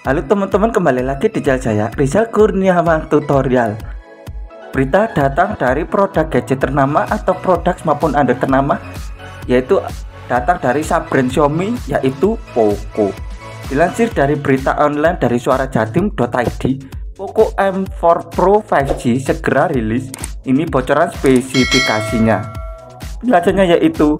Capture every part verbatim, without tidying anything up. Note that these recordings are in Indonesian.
Halo teman-teman, kembali lagi di Jaya Rizal Kurniawan Tutorial. Berita datang dari produk gadget ternama atau produk smartphone Anda ternama, yaitu datang dari sub-brand Xiaomi, yaitu POCO. Dilansir dari berita online dari suara jatim titik i d, POCO M four Pro lima G segera rilis. Ini bocoran spesifikasinya. Penjelasannya yaitu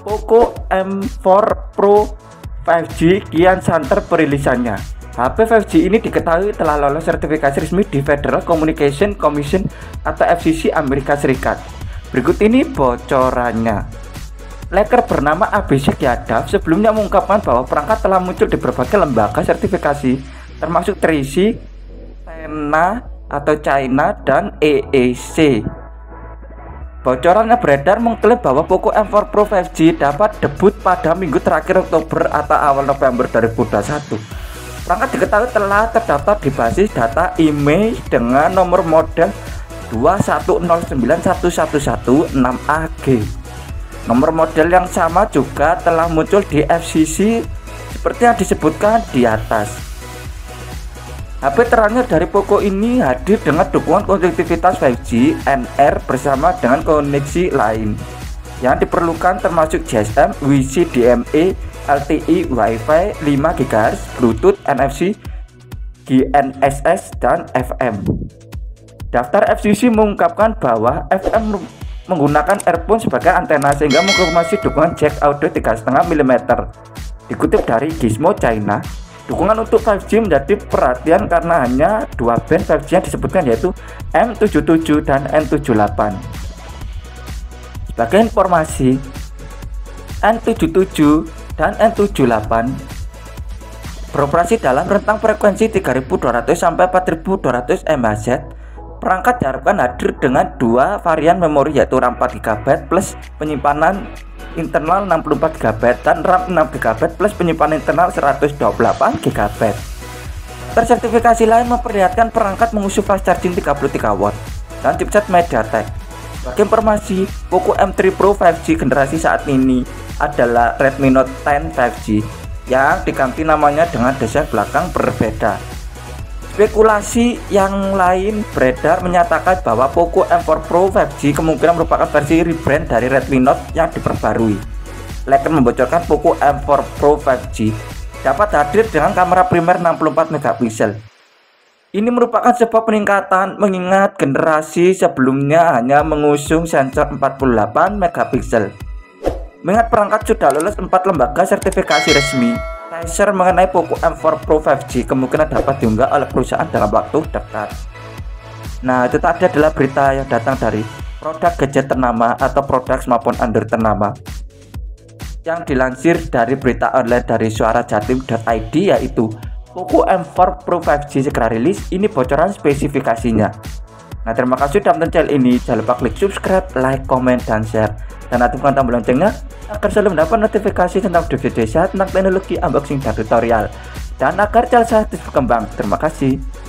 POCO M four Pro lima G kian santer perilisannya. H P lima G ini diketahui telah lolos sertifikasi resmi di Federal Communication Commission atau F C C Amerika Serikat. Berikut ini bocorannya. Leaker bernama A B C Kiadaf sebelumnya mengungkapkan bahwa perangkat telah muncul di berbagai lembaga sertifikasi, termasuk terisi China atau China dan A A C. Bocorannya beredar mengklaim bahwa POCO M four Pro lima G dapat debut pada minggu terakhir Oktober atau awal November dua ribu dua puluh satu. Perangkat diketahui telah terdaftar di basis data I M E I dengan nomor model dua satu nol sembilan satu satu satu enam A G. Nomor model yang sama juga telah muncul di F C C seperti yang disebutkan di atas. H P teranyar dari POCO ini hadir dengan dukungan konektivitas lima G N R bersama dengan koneksi lain yang diperlukan, termasuk G S M, W C D M A, L T E, Wi-Fi lima gigahertz, Bluetooth, N F C, G N S S, dan F M. Daftar F C C mengungkapkan bahwa F M menggunakan earphone sebagai antena sehingga mengkonfirmasi dukungan jack audio tiga koma lima milimeter. Dikutip dari Gizmo China, dukungan untuk lima G menjadi perhatian karena hanya dua band lima G yang disebutkan, yaitu N tujuh puluh tujuh dan N tujuh puluh delapan. Sebagai informasi, N tujuh puluh tujuh dan N tujuh puluh delapan beroperasi dalam rentang frekuensi tiga ribu dua ratus sampai empat ribu dua ratus MHz. Perangkat diharapkan hadir dengan dua varian memori, yaitu RAM empat gigabyte plus penyimpanan internal enam puluh empat gigabyte dan RAM enam gigabyte plus penyimpanan internal seratus dua puluh delapan gigabyte. Tersertifikasi lain memperlihatkan perangkat mengusung fast charging tiga puluh tiga watt dan chipset mediatek. Bagi informasi, POCO M four Pro lima G generasi saat ini adalah Redmi Note sepuluh lima G yang diganti namanya dengan desain belakang berbeda. Spekulasi yang lain beredar menyatakan bahwa POCO M four Pro lima G kemungkinan merupakan versi rebrand dari Redmi Note yang diperbarui. Leaker membocorkan POCO M four Pro lima G dapat hadir dengan kamera primer enam puluh empat megapiksel. Ini merupakan sebuah peningkatan mengingat generasi sebelumnya hanya mengusung sensor empat puluh delapan megapiksel. Mengingat perangkat sudah lolos empat lembaga sertifikasi resmi, teaser mengenai POCO M four Pro lima G kemungkinan dapat diunggah oleh perusahaan dalam waktu dekat. Nah, itu tadi adalah berita yang datang dari produk gadget ternama atau produk smartphone Android ternama yang dilansir dari berita online dari suara jatim titik i d, yaitu POCO M four Pro lima G segera rilis, ini bocoran spesifikasinya. Nah, terima kasih sudah menonton channel ini. Jangan lupa klik subscribe, like, komen, dan share. Dan aktifkan tombol loncengnya agar selalu mendapat notifikasi tentang video saya tentang teknologi, unboxing, dan tutorial. Dan agar channel saya terus berkembang. Terima kasih.